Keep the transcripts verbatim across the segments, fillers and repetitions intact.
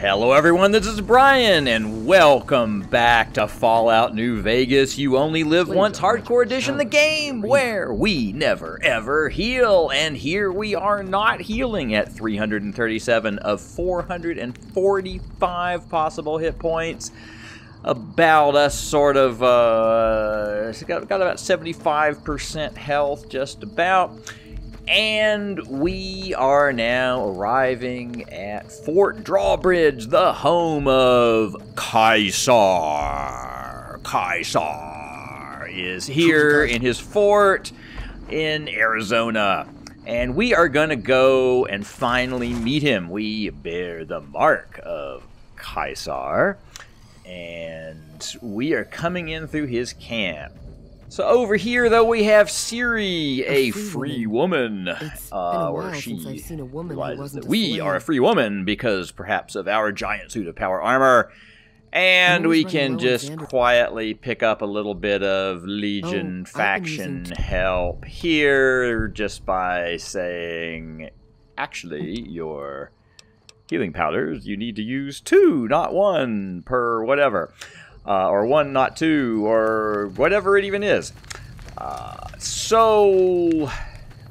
Hello everyone, this is Brian, and welcome back to Fallout New Vegas, You Only Live Once Hardcore Edition, the game where we never ever heal, and here we are not healing at three hundred thirty-seven of four hundred forty-five possible hit points. About us sort of, uh, got, got about seventy-five percent health, just about. And we are now arriving at Fort Drawbridge, the home of Caesar. Caesar is here in his fort in Arizona. And we are going to go and finally meet him. We bear the mark of Caesar. And we are coming in through his camp. So over here, though, we have Siri, a, a free, free woman. woman. It's uh, been a while since I've seen a woman who wasn't a we slave. Are a free woman because perhaps of our giant suit of power armor. And we can just quietly pick up a little bit of Legion oh, faction help here just by saying, actually, your healing powders you need to use two, not one per whatever. Uh, or one, not two, or whatever it even is. Uh, so,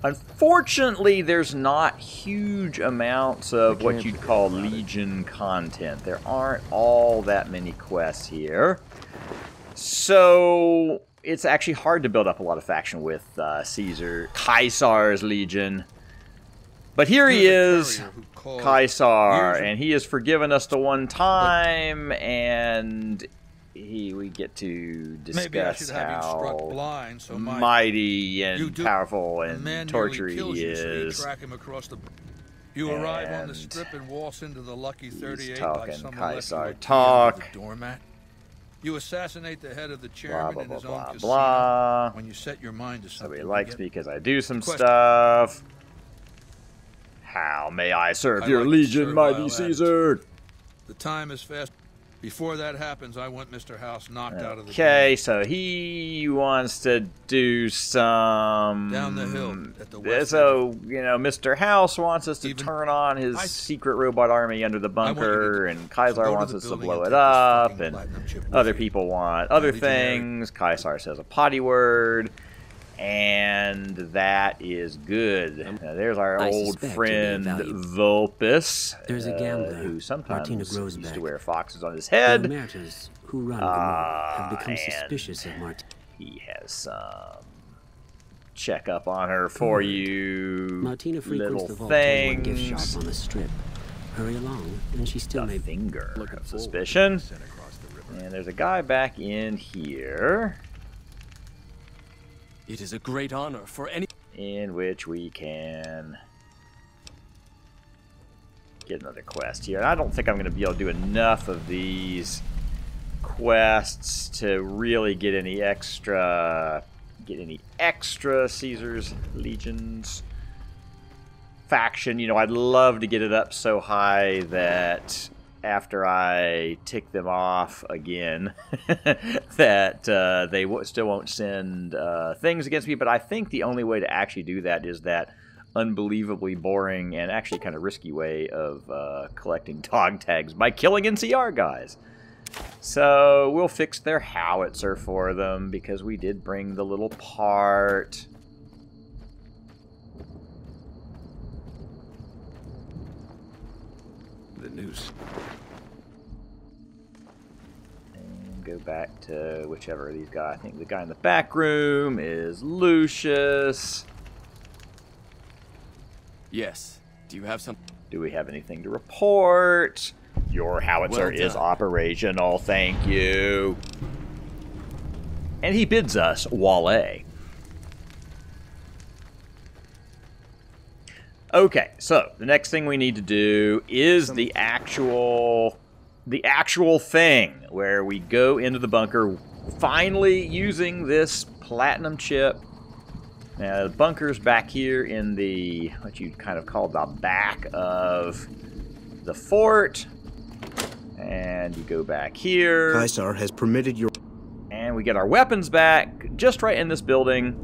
unfortunately, there's not huge amounts of what you'd call Legion content. There aren't all that many quests here. So, it's actually hard to build up a lot of faction with uh, Caesar, Caesar's Legion. But here he is, Caesar, and he has forgiven us the one time, and... He, we get to discuss how blind, so my, mighty and powerful and tortury he is. You and arrive on the strip and waltz into the Lucky thirty-eight by some Caesar talk. The doormat. You assassinate the head of the chairman blah, blah, blah, in his blah, own blah. When you set your mind to something. Somebody likes me because I do some question. Stuff. How may I serve I your like legion, serve mighty Caesar? Attitude. The time is fast. Before that happens, I want Mister House knocked okay, out of the Okay, so he wants to do some... Down the hill at the west. So, you know, Mister House wants us to Even, turn on his I, secret robot army under the bunker, and Caesar so wants us to blow it up, and other people want other things. Caesar says a potty word, and that is good. Now, there's our I old friend Vulpes, there's a gambler uh, who sometimes used back. To wear foxes on his head. The Omertas, who run Gomorrah, have become uh, suspicious of Martina. He has some um, checkup on her for you. Martina frequents the vault and one gift shop on the strip. Hurry along, and she still may finger of suspicion. The and there's a guy back in here. It is a great honor for any in which we can get another quest here. And I don't think I'm going to be able to do enough of these quests to really get any extra get any extra Caesar's Legion's faction. You know, I'd love to get it up so high that after I tick them off again, that uh, they w still won't send uh, things against me. But I think the only way to actually do that is that unbelievably boring and actually kind of risky way of uh, collecting dog tags by killing N C R guys. So we'll fix their howitzer for them because we did bring the little part. The news. And go back to whichever of these guys. I think the guy in the back room is Lucius. Yes. Do you have some? Do we have anything to report? Your howitzer well is operational. Thank you. And he bids us Wale. Okay, so the next thing we need to do is the actual, the actual thing where we go into the bunker, finally using this platinum chip. Now the bunker's back here in the what you'd kind of call the back of the fort, and you go back here. Caesar has permitted your, and we get our weapons back just right in this building,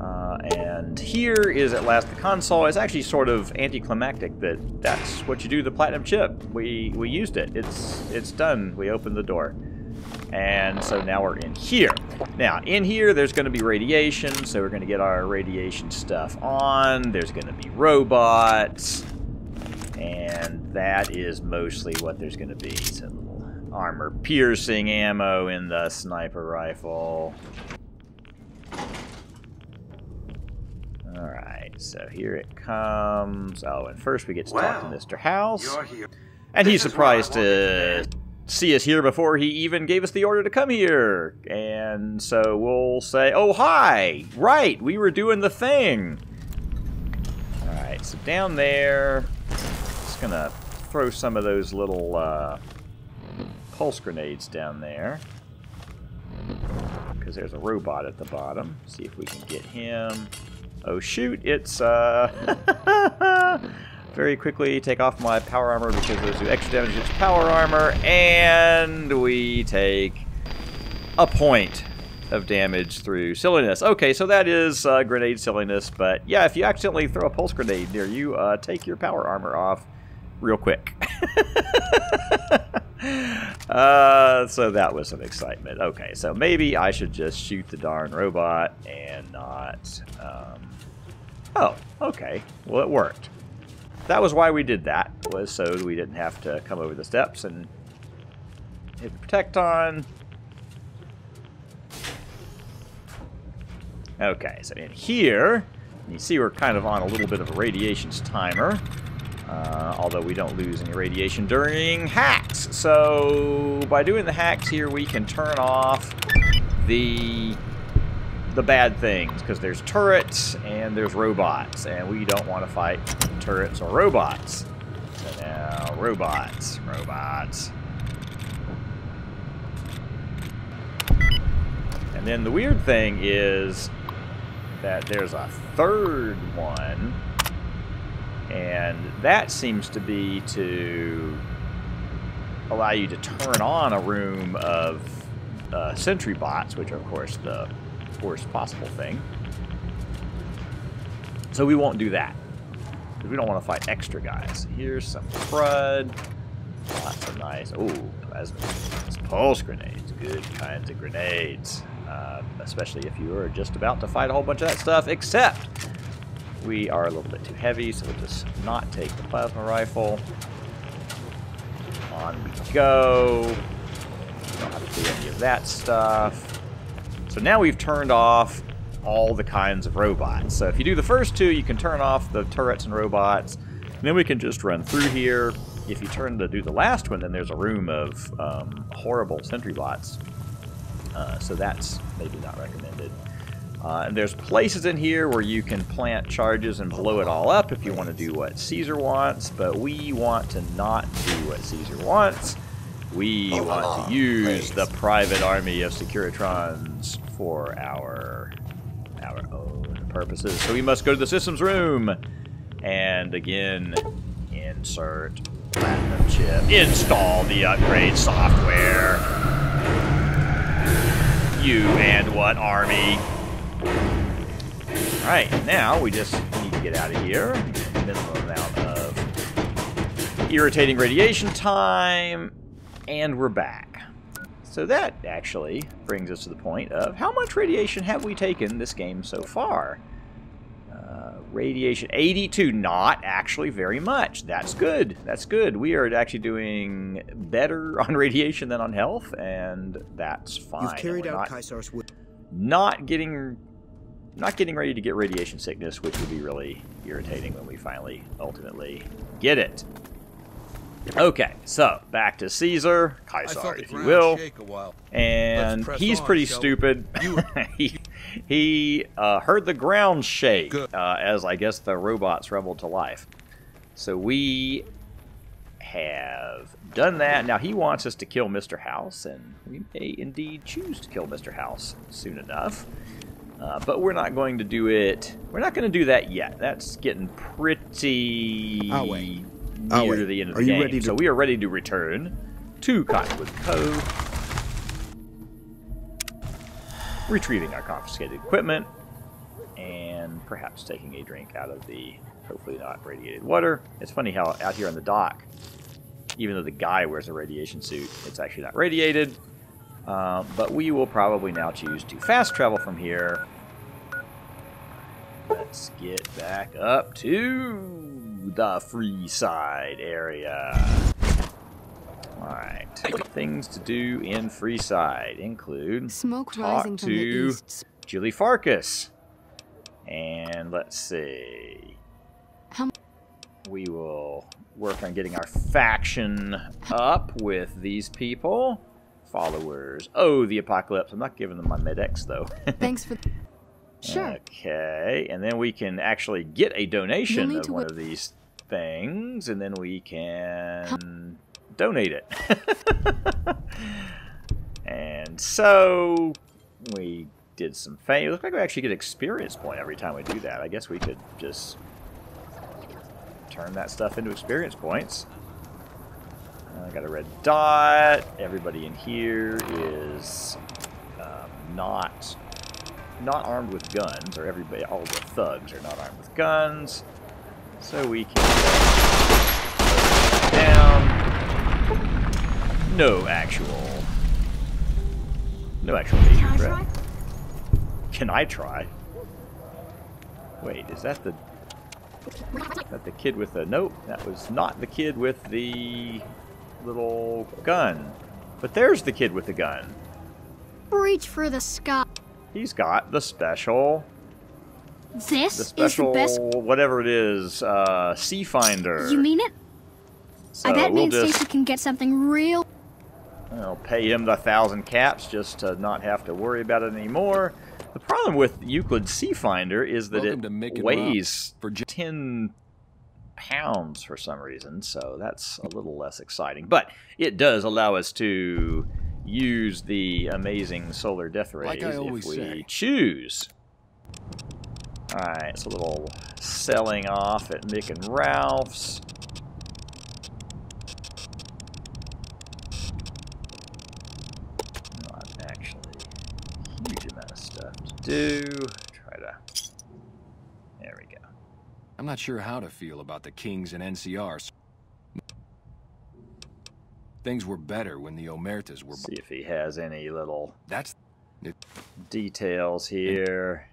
uh, and. And here is at last the console. It's actually sort of anticlimactic that that's what you do with the platinum chip. We we used it. It's it's done. We opened the door. And so now we're in here. Now, in here, there's going to be radiation, so we're going to get our radiation stuff on. There's going to be robots. And that is mostly what there's going to be. So little armor-piercing ammo in the sniper rifle. Alright, so here it comes. Oh, and first we get to well, talk to Mister House. You're here. And this he's surprised to see us here before he even gave us the order to come here. And so we'll say, oh, hi! Right, we were doing the thing. Alright, so down there, just gonna throw some of those little uh, pulse grenades down there. Because there's a robot at the bottom. See if we can get him. Oh, shoot, it's, uh... Very quickly take off my power armor because those do extra damage to power armor, and we take a point of damage through silliness. Okay, so that is uh, grenade silliness, but yeah, if you accidentally throw a pulse grenade near you, uh, take your power armor off real quick. uh, so that was some excitement. Okay, so maybe I should just shoot the darn robot and not... Um... Oh, okay. Well, it worked. That was why we did that, was so we didn't have to come over the steps and hit the protect on. Okay, so in here, you see we're kind of on a little bit of a radiations timer, uh, although we don't lose any radiation during hacks. So by doing the hacks here, we can turn off the... the bad things, because there's turrets and there's robots, and we don't want to fight turrets or robots. So now, robots, robots. And then the weird thing is that there's a third one, and that seems to be to allow you to turn on a room of uh, sentry bots, which are, of course, the worst possible thing. So we won't do that. Because we don't want to fight extra guys. Here's some crud. Lots of nice. Ooh, plasma. Pulse grenades. Good kinds of grenades. Uh, especially if you are just about to fight a whole bunch of that stuff, except we are a little bit too heavy, so we'll just not take the plasma rifle. On we go. We don't have to do any of that stuff. So now we've turned off all the kinds of robots. So if you do the first two, you can turn off the turrets and robots. And then we can just run through here. If you turn to do the last one, then there's a room of um, horrible sentry bots. Uh, so that's maybe not recommended. Uh, and there's places in here where you can plant charges and blow it all up if you want to do what Caesar wants. But we want to not do what Caesar wants. We oh, want on, to use please. the private army of Securitrons for our our own purposes. So we must go to the systems room and again insert platinum chip. Install the upgrade software. You and what army? Alright, now we just need to get out of here. Minimum amount of irritating radiation time. And we're back. So that actually brings us to the point of how much radiation have we taken this game so far? Uh, radiation eighty-two, not actually very much. That's good. That's good. We are actually doing better on radiation than on health, and that's fine. You've carried out Caesar's Legion. Not getting, not getting ready to get radiation sickness, which would be really irritating when we finally ultimately get it. Okay, so back to Caesar, Caesar, if you will, and he's on, pretty stupid. he he uh, heard the ground shake uh, as I guess the robots rumbled to life. So we have done that. Now he wants us to kill Mister House, and we may indeed choose to kill Mister House soon enough. Uh, but we're not going to do it. We're not going to do that yet. That's getting pretty. Oh, wait. Near oh, the end of the game. Ready to... So we are ready to return to Cottonwood Cove, retrieving our confiscated equipment and perhaps taking a drink out of the hopefully not radiated water. It's funny how out here on the dock, even though the guy wears a radiation suit, it's actually not radiated. Uh, but we will probably now choose to fast travel from here. Let's get back up to the Freeside area. Alright. Things to do in Freeside include Smoke talk rising from to the east. Julie Farkas. And let's see. How we will work on getting our faction up with these people. Followers. Oh, the apocalypse. I'm not giving them my medex, though. Thanks for... Sure. Okay, and then we can actually get a donation of one of these things, and then we can donate it. And so we did some fame. It looks like we actually get experience point every time we do that. I guess we could just turn that stuff into experience points. I got a red dot. Everybody in here is um, not... not armed with guns, or everybody, all the thugs are not armed with guns, so we can go down. No actual, no actual major threat. Can I try? Wait, is that the, is that the kid with the, nope, that was not the kid with the little gun, but there's the kid with the gun. Reach for the sky. He's got the special. This the special, is the best. Whatever it is, uh, C-Finder. You mean it? So I bet we'll me and just, Stacy can get something real. I'll pay him the thousand caps just to not have to worry about it anymore. The problem with Euclid's C-Finder is that Welcome it weighs it for ten pounds for some reason, so that's a little less exciting. But it does allow us to use the amazing solar death rays like if we say. choose. Alright, it's a little selling off at Nick and Ralph's. Not actually a huge amount of stuff to do. Try to... There we go. I'm not sure how to feel about the Kings and N C Rs. Things were better when the Omertas were... See if he has any little That's it. details here.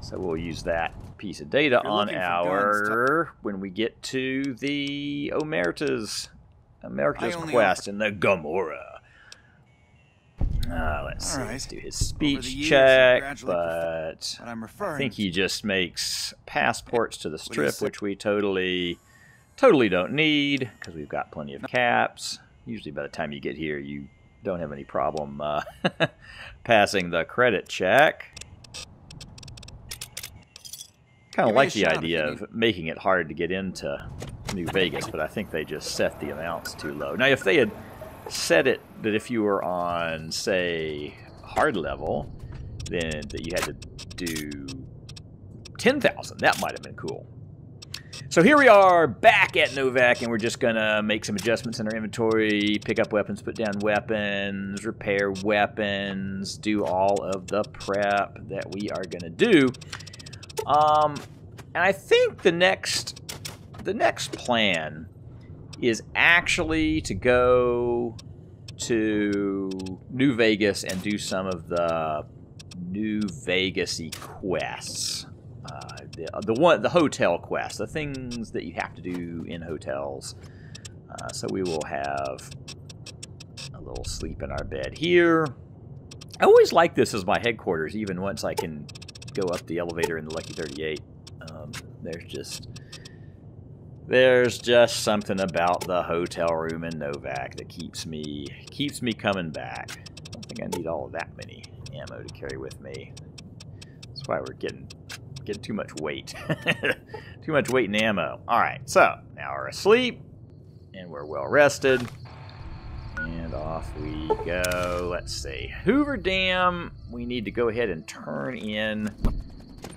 So we'll use that piece of data on our... when we get to the Omertas, Omertas quest in the Gomorrah. Uh, let's see, right. let's do his speech years, check, but, but I'm I think he just makes passports to the strip, which we totally, totally don't need, because we've got plenty of caps. Usually by the time you get here, you don't have any problem uh, passing the credit check. Kind of like the idea of making it hard to get into New Vegas, but I think they just set the amounts too low. Now, if they had... said it that if you were on, say, hard level, then that you had to do ten thousand. That might have been cool. So here we are back at Novak, and we're just going to make some adjustments in our inventory, pick up weapons, put down weapons, repair weapons, do all of the prep that we are going to do. Um, and I think the next, the next plan... is actually to go to New Vegas and do some of the New Vegas-y quests. Uh, the, the one, the hotel quests, the things that you have to do in hotels. Uh, so we will have a little sleep in our bed here. I always like this as my headquarters, even once I can go up the elevator in the Lucky thirty-eight. Um, there's just... There's just something about the hotel room in Novak that keeps me keeps me coming back. I don't think I need all of that many ammo to carry with me. That's why we're getting getting too much weight. Too much weight and ammo. Alright, so now we're asleep and we're well rested. And off we go. Let's see. Hoover Dam, we need to go ahead and turn in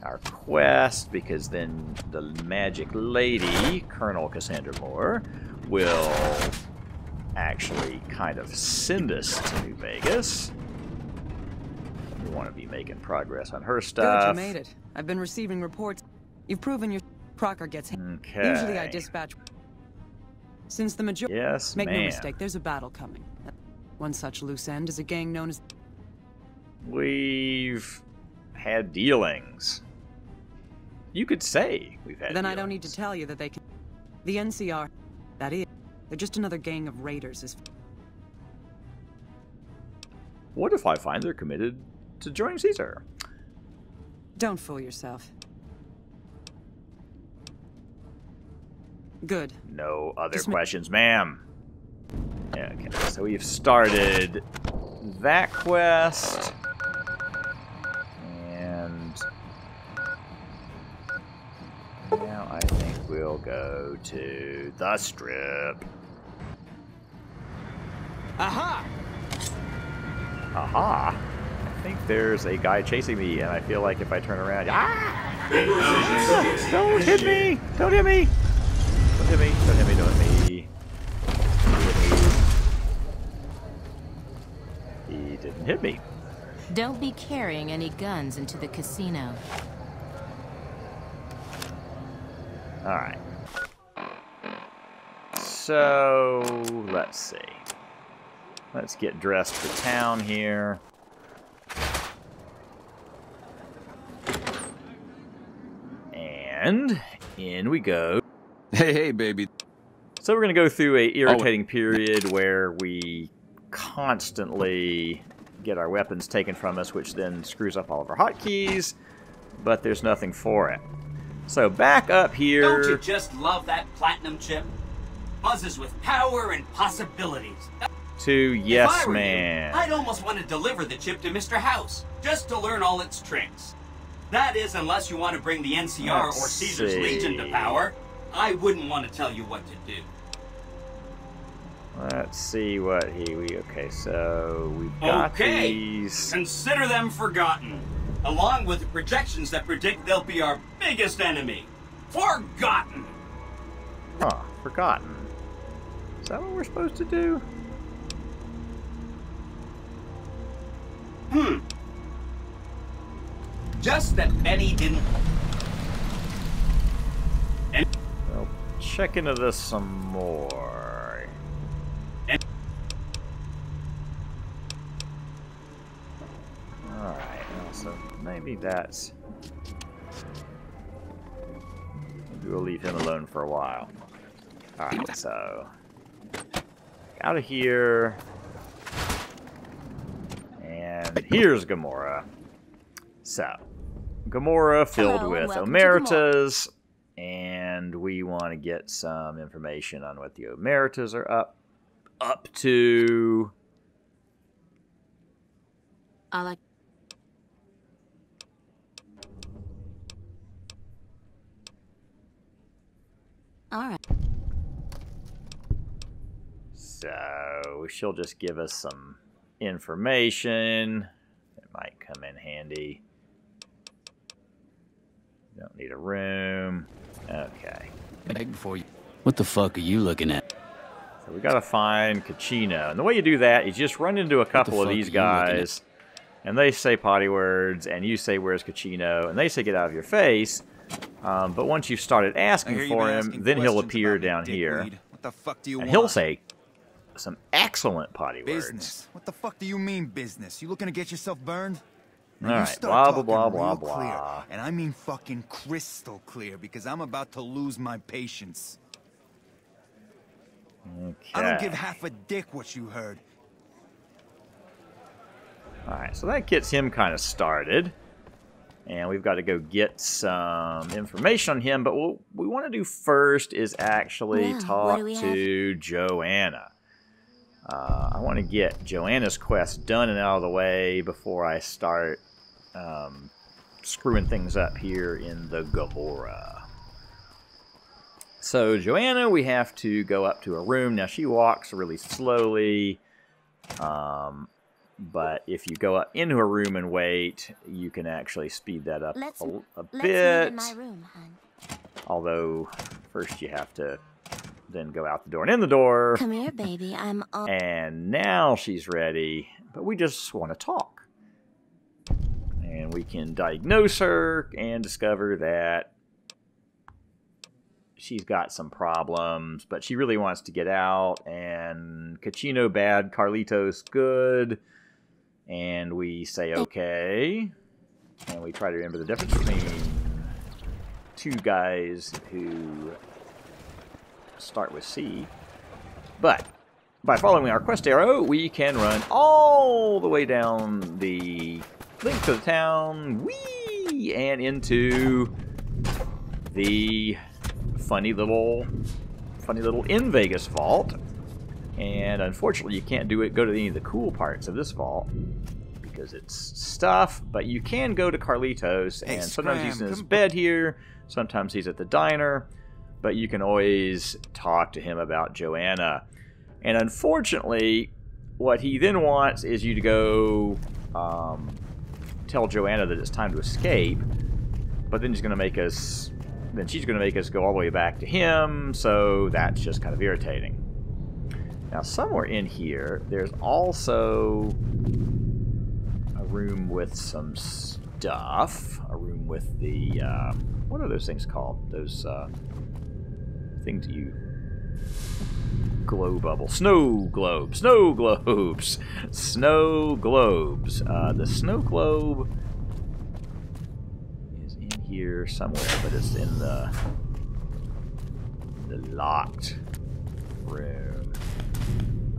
our quest, because then the magic lady, Colonel Cassandra Moore, will actually kind of send us to New Vegas. We want to be making progress on her stuff. Good, you made it. I've been receiving reports. You've proven your Crocker gets hit. Okay. Usually I dispatch. Since the majority... Yes, Make no mistake, there's a battle coming. One such loose end is a gang known as... We've had dealings. You could say we've had Then dealings. I don't need to tell you that they can... The N C R, that is. They're just another gang of raiders. Is... What if I find they're committed to joining Caesar? Don't fool yourself. Good. No other Dismi questions, ma'am. Yeah, okay, so we've started that quest. And now I think we'll go to the strip. Aha! Aha! I think there's a guy chasing me, and I feel like if I turn around... Ah! Don't hit me! Don't hit me! Don't hit me, don't hit me, don't hit me. He didn't hit me. Don't be carrying any guns into the casino. Alright. So, let's see. Let's get dressed for town here. And in we go. Hey, hey, baby. So we're going to go through a irritating period where we constantly get our weapons taken from us, which then screws up all of our hotkeys, but there's nothing for it. So back up here... Don't you just love that platinum chip? Buzzes with power and possibilities. To yes, man. I'd almost want to deliver the chip to Mister House, just to learn all its tricks. That is, unless you want to bring the N C R or Caesar's Legion to power... I wouldn't want to tell you what to do. Let's see what he... We, okay, so we've got okay. these... Consider them forgotten, along with the projections that predict they'll be our biggest enemy. Forgotten! Huh, forgotten. Is that what we're supposed to do? Hmm. Just that Benny didn't... Check into this some more. Alright, so maybe that's... Maybe we'll leave him alone for a while. Alright, so... Out of here. And here's Gomorrah. So, Gomorrah filled Hello, with Omertas. And we want to get some information on what the Omertas are up up to. I like. All right. So she'll just give us some information that might come in handy. Don't need a room. Okay. Before you, what the fuck are you looking at? So we gotta find Cachino, and the way you do that is you just run into a couple of these guys, and they say potty words, and you say "Where's Cachino?" and they say "Get out of your face." Um, but once you've started asking for him, then he'll appear down here, what the fuck do you and want? He'll say some excellent potty business. words. What the fuck do you mean business? You looking to get yourself burned? All right, blah, blah, blah, blah, blah, blah. And I mean fucking crystal clear, because I'm about to lose my patience. Okay. I don't give half a dick what you heard. All right, so that gets him kind of started. And we've got to go get some information on him. But what we want to do first is actually wow, talk to have? Joanna. Uh, I want to get Joanna's quest done and out of the way before I start... Um, screwing things up here in the Gomorrah. So Joanna, we have to go up to a room. Now she walks really slowly, um, but if you go up into a room and wait, you can actually speed that up let's, a, a bit. Let's meet in my room, hon. Although first you have to then go out the door and in the door. Come here, baby. I'm all... And now she's ready, but we just want to talk. And we can diagnose her and discover that she's got some problems, but she really wants to get out. And Cachino bad, Carlitos good. And we say okay. And we try to remember the difference between two guys who start with C. But by following our quest arrow, we can run all the way down the link to the town, whee, and into the funny little, funny little in Vegas vault. And unfortunately, you can't do it. Go to any of the cool parts of this vault because it's stuff. But you can go to Carlitos, and hey, sometimes he's in his bed here. Sometimes he's at the diner. But you can always talk to him about Joanna. And unfortunately, what he then wants is you to go um, tell Joanna that it's time to escape. But then he's going to make us. Then she's going to make us go all the way back to him. So that's just kind of irritating. Now, somewhere in here, there's also a room with some stuff. A room with the, uh, what are those things called? Those uh, things that you, glow bubble, snow globes, snow globes, snow globes. Uh, the snow globe is in here somewhere, but it's in the, the locked room.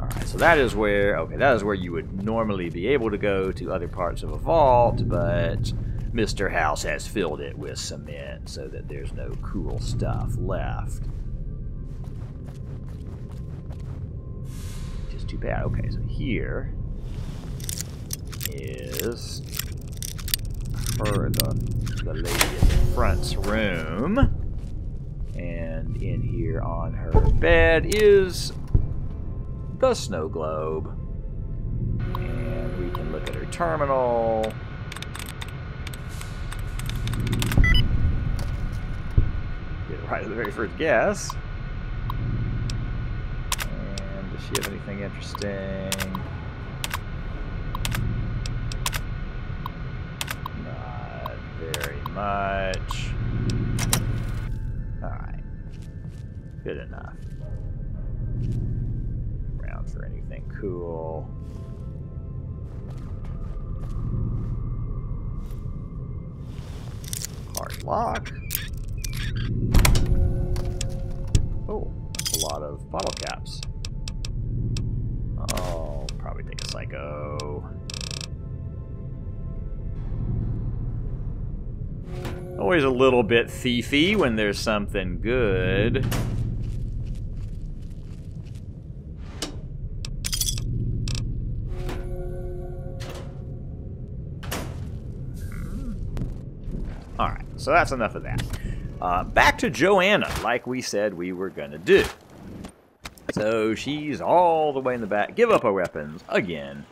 All right, so that is where, okay, that is where you would normally be able to go to other parts of a vault, but Mister House has filled it with cement so that there's no cool stuff left. Just too bad. Okay, so here is her, the, the lady in the front's room, and in here on her bed is the snow globe, and we can look at her terminal. Get it right at the very first guess. And does she have anything interesting? Not very much. All right, good enough. For anything cool. Hard lock. Oh, that's a lot of bottle caps. I'll probably take a psycho. Always a little bit thiefy when there's something good. So that's enough of that. Uh, back to Joanna, like we said we were going to do. So she's all the way in the back. Give up her weapons again.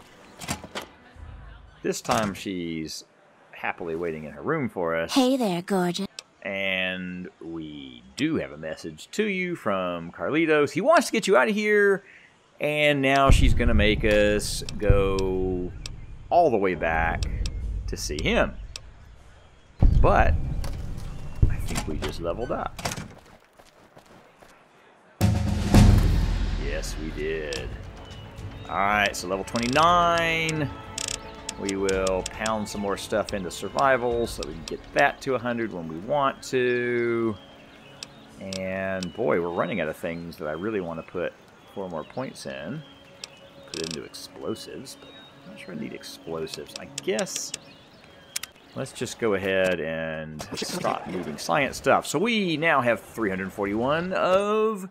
This time she's happily waiting in her room for us. Hey there, gorgeous. And we do have a message to you from Carlitos. He wants to get you out of here. And now she's going to make us go all the way back to see him. But I think we just leveled up. Yes, we did. Alright, so level twenty-nine. We will pound some more stuff into survival so we can get that to one hundred when we want to. And boy, we're running out of things that I really want to put four more points in. Put into explosives, but I'm not sure I need explosives. I guess... Let's just go ahead and stop moving science stuff. So we now have three hundred forty-one of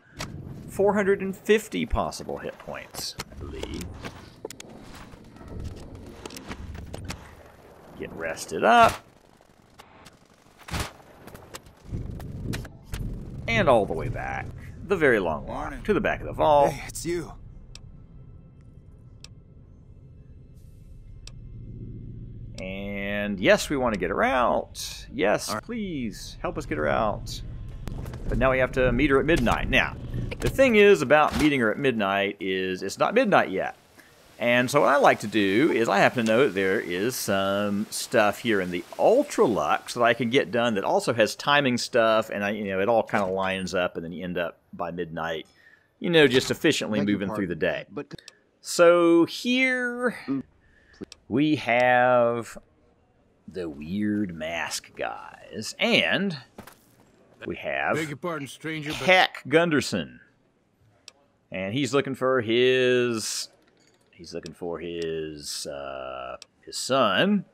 four hundred fifty possible hit points, I believe. Get rested up. And all the way back. The very long walk to the back of the vault. Hey, it's you. And yes, we want to get her out. Yes, please help us get her out. But now we have to meet her at midnight. Now, the thing is about meeting her at midnight is it's not midnight yet. And so what I like to do is I happen to know that there is some stuff here in the Ultra-Luxe that I can get done that also has timing stuff, and I, you know, it all kind of lines up, and then you end up by midnight, you know, just efficiently moving through the day. So here we have the weird mask guys, and we have Peck Gunderson, and he's looking for his... He's looking for his uh, his son,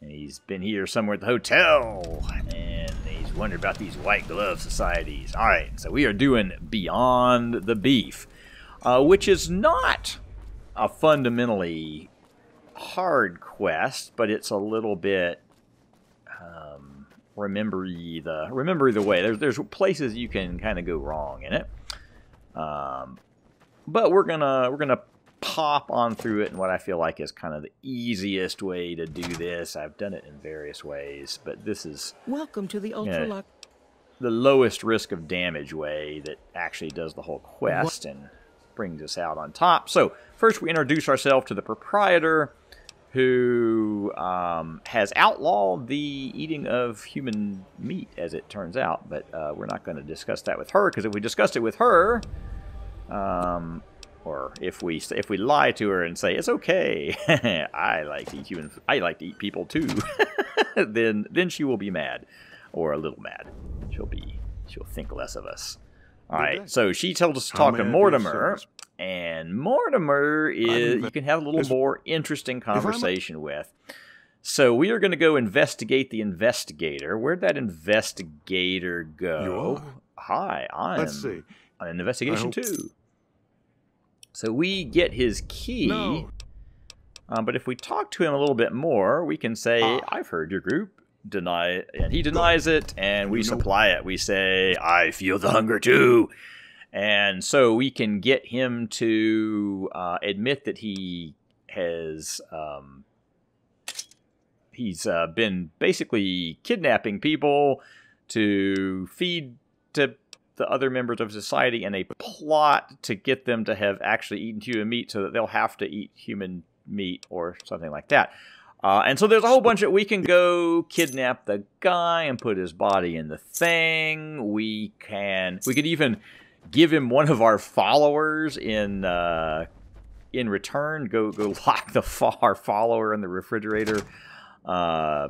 and he's been here somewhere at the hotel, and he's wondered about these White Glove Societies. All right, so we are doing Beyond the Beef, uh, which is not a fundamentally hard quest, but it's a little bit um, remember the remember the way. There's there's places you can kind of go wrong in it, um, but we're gonna we're gonna. pop on through it and what I feel like is kind of the easiest way to do this. I've done it in various ways, but this is welcome to the ultra you know, the lowest risk of damage way that actually does the whole quest and brings us out on top. So first we introduce ourselves to the proprietor, who um, has outlawed the eating of human meat, as it turns out, but uh, we're not going to discuss that with her, because if we discussed it with her, um, or if we if we lie to her and say it's okay, I like to eat human, I like to eat people too, then then she will be mad, or a little mad. She'll be she'll think less of us. All right. Okay. So she told us to talk to Mortimer, and Mortimer is you can have a little more interesting conversation with. So we are going to go investigate the investigator. Where'd that investigator go? Hi, I'm Let's see. on an investigation too. So we get his key, no. um, but if we talk to him a little bit more, we can say, uh, I've heard your group, deny it, and he denies it, and we supply it. We say, I feel the hunger too. And so we can get him to uh, admit that he has, um, he's uh, been basically kidnapping people to feed to the other members of society in a plot to get them to have actually eaten human meat so that they'll have to eat human meat or something like that. Uh, and so there's a whole bunch that we can go kidnap the guy and put his body in the thing. We can, we could even give him one of our followers in, uh, in return, go, go lock the fo- our follower in the refrigerator, uh,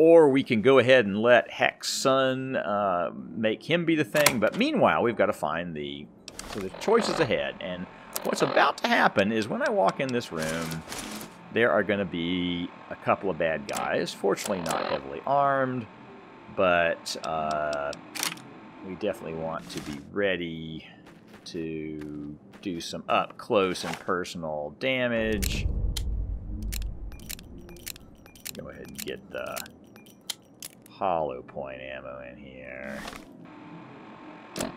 or we can go ahead and let Heck's son uh, make him be the thing. But meanwhile, we've got to find the, so the choices ahead. And what's about to happen is when I walk in this room, there are going to be a couple of bad guys. Fortunately, not heavily armed. But uh, we definitely want to be ready to do some up-close and personal damage. Go ahead and get the hollow point ammo in here. And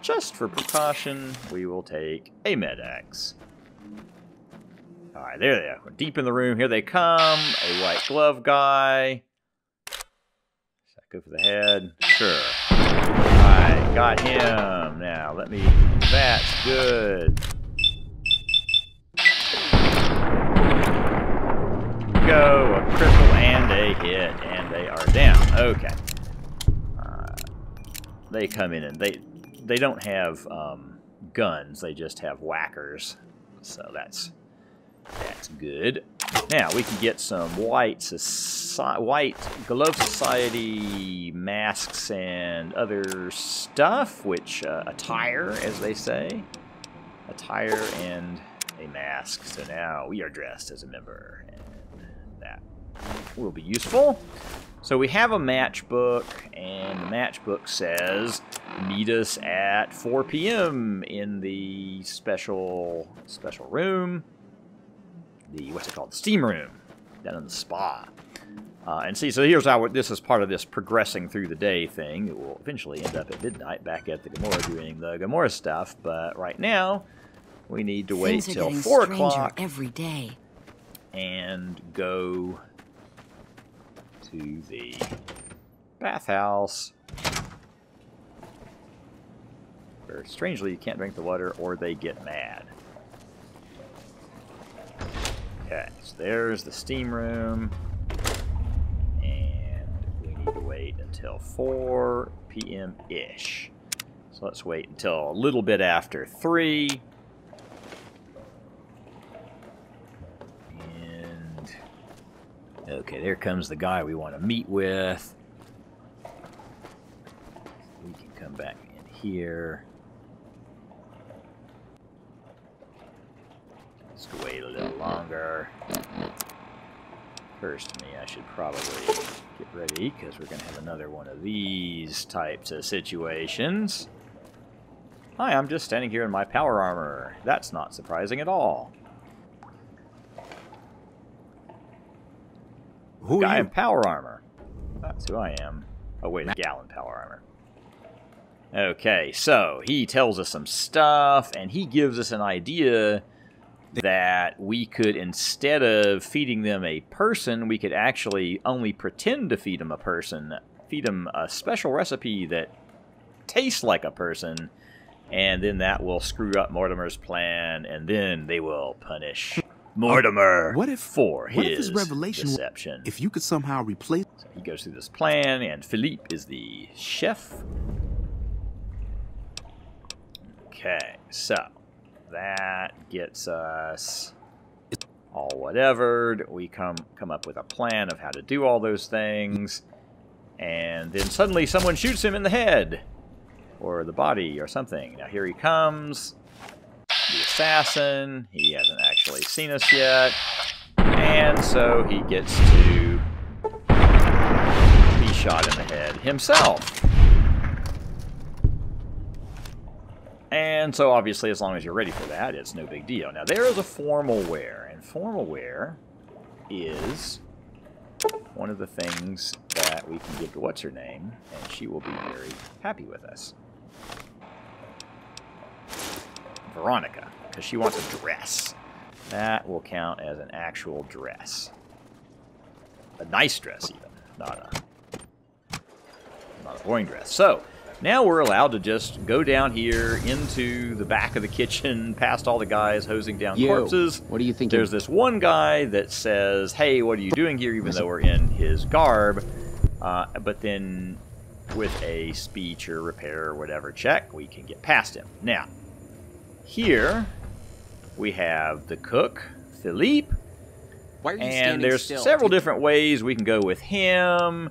just for precaution, we will take a med-ax. Alright, there they are. We're deep in the room. Here they come. A white glove guy. Should I go for the head? Sure. Alright, got him. Now, let me... That's good. Go, a cripple and a hit, and they are down. Okay. Uh, they come in and they they don't have um, guns, they just have whackers. So that's that's good. Now we can get some white soci white glove society masks and other stuff, which uh, attire, as they say, attire and a mask. So now we are dressed as a member. Will be useful. So we have a matchbook, and the matchbook says meet us at four P M in the special special room, the what's it called, the steam room down in the spa. Uh, and see, so here's how this is part of this progressing through the day thing. It will eventually end up at midnight back at the Gomorrah doing the Gomorrah stuff, but right now we need to wait till four o'clock every day and go to the bathhouse, where strangely you can't drink the water or they get mad. Okay, so there's the steam room, and we need to wait until four p m ish. So let's wait until a little bit after three. And okay, there comes the guy we want to meet with. So we can come back in here. Just wait a little longer. First, me, I should probably get ready because we're going to have another one of these types of situations. Hi, I'm just standing here in my power armor. That's not surprising at all. Who Guy are you? In power armor. That's who I am. Oh, wait, a gal in power armor. Okay, so he tells us some stuff, and he gives us an idea that we could, instead of feeding them a person, we could actually only pretend to feed them a person, feed them a special recipe that tastes like a person, and then that will screw up Mortimer's plan, and then they will punish Mortimer what if, for his, what if his revelation deception. If you could somehow replace... So he goes through this plan, and Philippe is the chef. Okay, so... that gets us all whatevered. We come come up with a plan of how to do all those things, and then suddenly someone shoots him in the head or the body or something. Now here he comes, the assassin. He hasn't actually seen us yet, and so he gets to be shot in the head himself. And so, obviously, as long as you're ready for that, it's no big deal. Now, there is a formal wear, and formal wear is one of the things that we can give to What's-Her-Name, and she will be very happy with us. Veronica, because she wants a dress. That will count as an actual dress. A nice dress, even. Not a, not a boring dress. So... now we're allowed to just go down here into the back of the kitchen, past all the guys hosing down Yo, corpses. What do you think? There's this one guy that says, "Hey, what are you doing here?" Even though we're in his garb, uh, but then with a speech or repair or whatever check, we can get past him. Now, here we have the cook, Philippe, Why are you and there's still? several different ways we can go with him.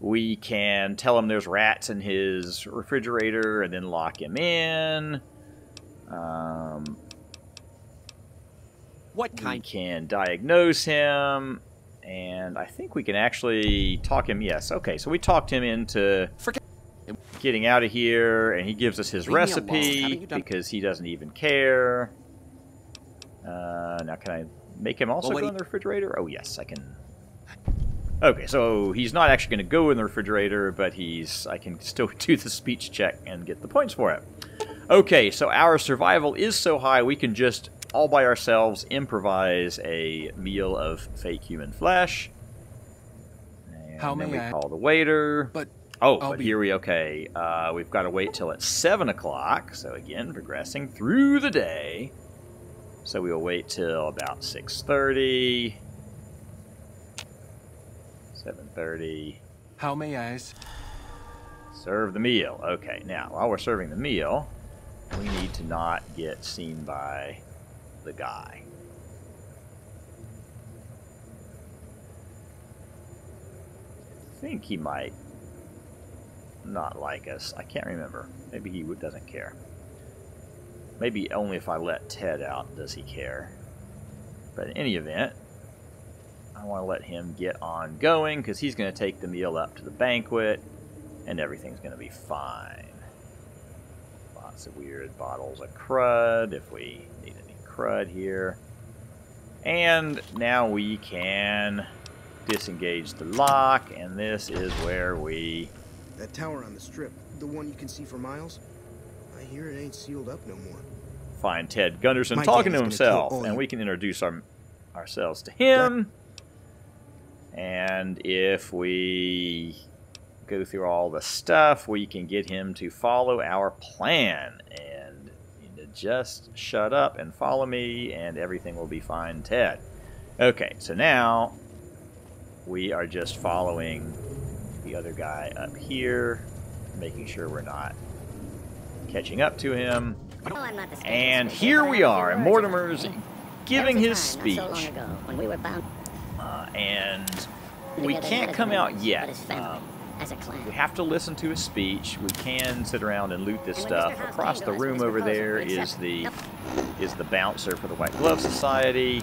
We can tell him there's rats in his refrigerator and then lock him in. Um, what kind? We can diagnose him. And I think we can actually talk him. Yes, okay. So we talked him into getting out of here. And he gives us his Leave recipe because he doesn't even care. Uh, now, can I make him also well, go in the refrigerator? Oh, yes, I can... Okay, so he's not actually going to go in the refrigerator, but he's... I can still do the speech check and get the points for it. Okay, so our survival is so high, we can just, all by ourselves, improvise a meal of fake human flesh. And How then may we I? call the waiter. But oh, I'll but be... here we... Okay, uh, we've got to wait till it's seven o'clock. So again, progressing through the day. So we will wait till about six thirty... seven thirty. How may I serve the meal? Okay, now while we're serving the meal, we need to not get seen by the guy. I think he might not like us. I can't remember. Maybe he doesn't care. Maybe only if I let Ted out does he care. But in any event, I want to let him get on going because he's going to take the meal up to the banquet and everything's going to be fine. Lots of weird bottles of crud if we need any crud here. And now we can disengage the lock, and this is where we... That tower on the strip, the one you can see for miles, I hear it ain't sealed up no more. Find Ted Gunderson talking to himself, and we can introduce our, ourselves to him. And if we go through all the stuff, we can get him to follow our plan and just shut up and follow me, and everything will be fine, Ted. Okay, so now we are just following the other guy up here, making sure we're not catching up to him. No, I'm not the and here we are, and Mortimer's giving his speech. Uh, and we can't come out yet. Um, we have to listen to his speech. We can sit around and loot this stuff. Across the room over there is the is the bouncer for the White Glove Society.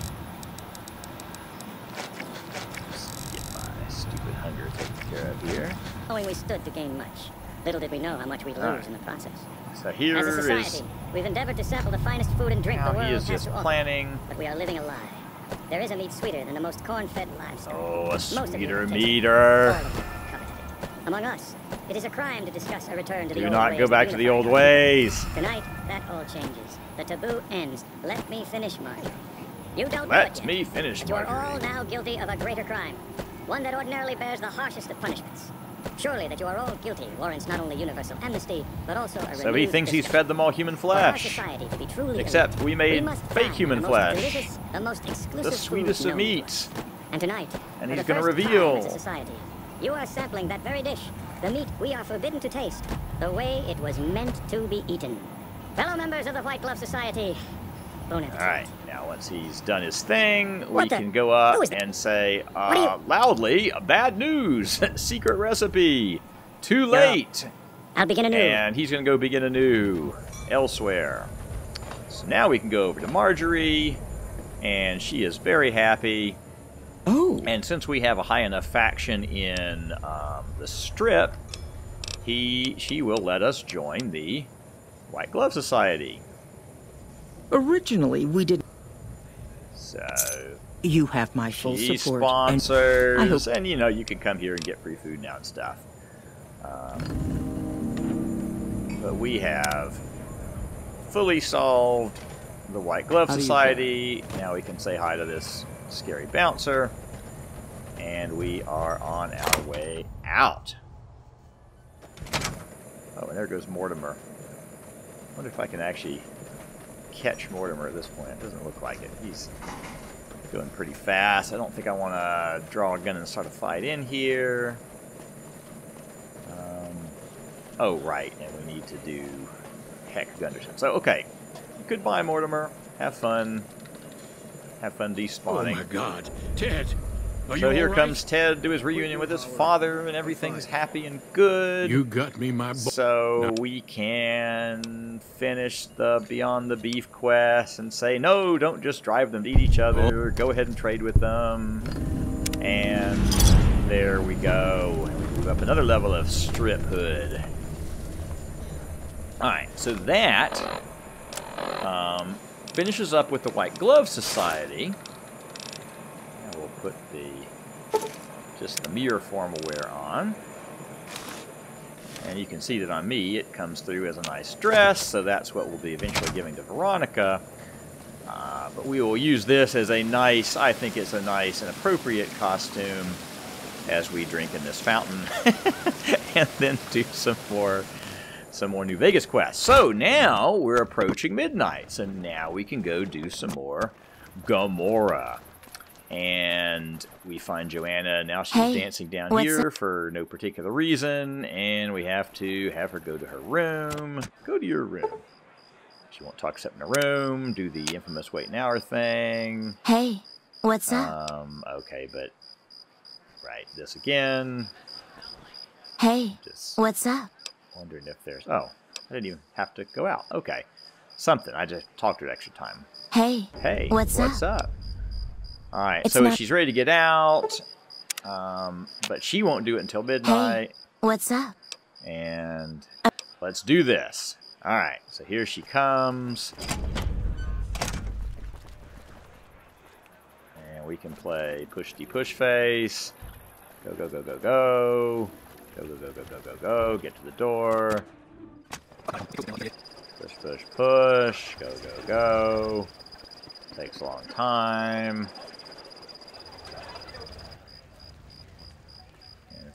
Let's get my stupid hunger taken care of here. Owing we stood to gain much. Little did we know how much we lose in the process. So here is... As a society, we've endeavored to sample the finest food and drink the world has to offer. Now he is just planning. But we are living a lie. There is a meat sweeter than the most corn-fed livestock. Oh, a sweeter meater. Among us, it is a crime to discuss a return to the old ways. Do not go back to the old ways. Tonight, that all changes. The taboo ends. Let me finish, Marjorie. You don't Let me finish, Marjorie. You are all now guilty of a greater crime. One that ordinarily bears the harshest of punishments. Surely that you are all guilty warrants not only universal amnesty, but also a So he thinks he's fed them all human flesh. To be truly Except elite, we made we fake human the flesh. The, most exclusive the sweetest of meats. And tonight, and he's going to reveal. Society, you are sampling that very dish, the meat we are forbidden to taste, the way it was meant to be eaten. Fellow members of the White Glove Society, bon appetit. All right, now once he's done his thing, what we the? can go up and say uh, loudly, bad news, secret recipe, too late. Yeah. I'll begin anew. And he's going to go begin anew elsewhere. So now we can go over to Marjorie, and she is very happy. Oh. And since we have a high enough faction in um, the Strip, he she will let us join the White Glove Society. Originally, we did. So you have my full support. Sponsors, and, I hope and you know you can come here and get free food now and stuff. Um, but we have fully solved the White Glove Society. Now we can say hi to this scary bouncer, and we are on our way out. Oh, and there goes Mortimer. I wonder if I can actually catch Mortimer at this point. It doesn't look like it. He's going pretty fast. I don't think I want to draw a gun and start a fight in here. Um, oh, right. And we need to do Peck Gunderson. So, okay. Goodbye, Mortimer. Have fun. Have fun despawning. Oh, my God. Ted! Are you so here right? comes Ted to his reunion with his father, and everything's happy and good. You got me, my boy. So no. we can finish the Beyond the Beef quest and say, no, don't just drive them to eat each other. Oh. Go ahead and trade with them. And there we go. We move up another level of strip hood. All right, so that um, finishes up with the White Glove Society. Put the just the mirror formal wear on, and you can see that on me it comes through as a nice dress, so that's what we'll be eventually giving to Veronica. Uh, but we will use this as a nice, I think it's a nice and appropriate costume as we drink in this fountain and then do some more some more New Vegas quests. So now we're approaching midnight, so now we can go do some more Gomorrah. And we find Joanna. Now she's hey, dancing down here up? for no particular reason, and we have to have her go to her room. Go to your room. She won't talk except in her room. Do the infamous wait an hour thing. Hey, what's up? Um, okay, but... Right, this again. Hey, just what's up? Wondering if there's... Oh, I didn't even have to go out. Okay. Something. I just talked her extra time. Hey, hey, what's, what's up? up? All right, it's so not... she's ready to get out, um, but she won't do it until midnight. Hey, what's up? And uh... let's do this. All right, so here she comes. And we can play push-de-push-face. Go, go, go, go, go. Go, go, go, go, go, go, go. Get to the door. Push, push, push. Go, go, go. Takes a long time.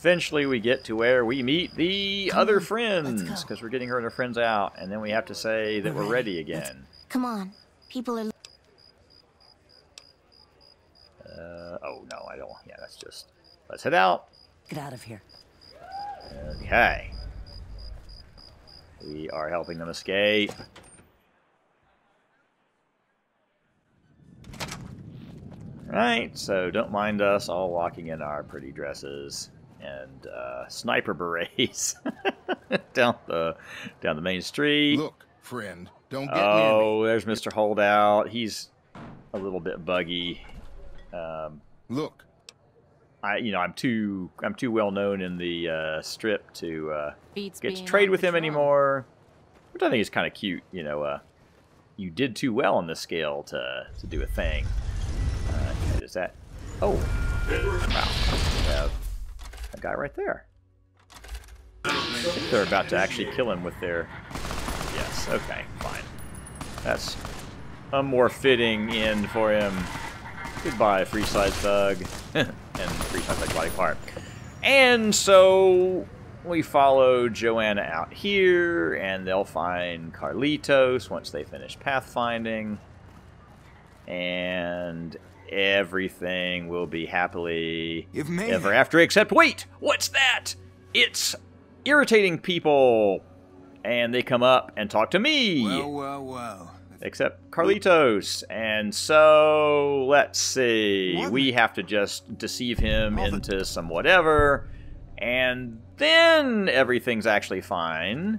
Eventually we get to where we meet the come other on. friends, because we're getting her and her friends out, and then we have to say that we're, we're ready. ready again. Let's, come on. People are... Uh, oh, no, I don't... Yeah, that's just... Let's head out. Get out of here. Okay. We are helping them escape. Right, so don't mind us all walking in our pretty dresses and uh, sniper berets down the down the main street. Look, friend, don't get oh, near me. There's Mister Holdout. He's a little bit buggy. Um, Look, I you know I'm too I'm too well known in the uh, strip to uh, get to trade with him anymore, which I think is kind of cute. You know, uh, you did too well on this scale to to do a thing. Is that? Oh, wow! We have a guy right there. I think they're about to actually kill him with their. Yes. Okay. Fine. That's a more fitting end for him. Goodbye, Freeside Thug and Freeside Thug body part. And so we follow Joanna out here, and they'll find Carlitos once they finish pathfinding, and. Everything will be happily ever after, except wait, what's that? It's irritating people, and they come up and talk to me. Whoa, whoa, whoa. Except Carlitos, and so let's see. What? We have to just deceive him All into the... some whatever, and then everything's actually fine.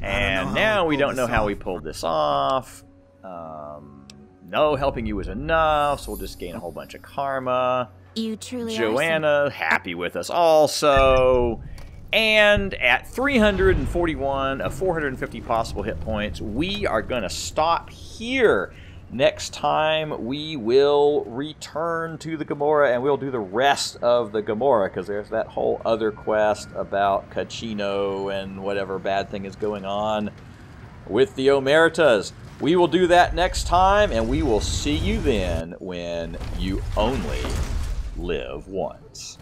And now we don't know how we pulled this off. Um... No, helping you was enough, so we'll just gain a whole bunch of karma. You truly Joanna, are happy with us also. And at three hundred forty-one of four hundred fifty possible hit points, we are going to stop here. Next time, we will return to the Gomorrah, and we'll do the rest of the Gomorrah, because there's that whole other quest about Cachino and whatever bad thing is going on with the Omertas. We will do that next time, and we will see you then when you only live once.